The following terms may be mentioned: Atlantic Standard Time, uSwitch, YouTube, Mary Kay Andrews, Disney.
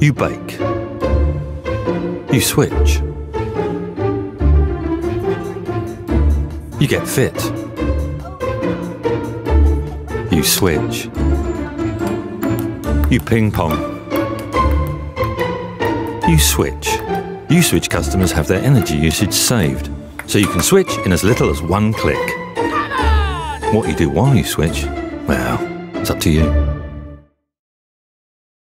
You bake. You switch. You get fit. You switch. You ping pong. You switch. uSwitch customers have their energy usage saved, so you can switch in as little as one click. What you do while you switch, well, it's up to you.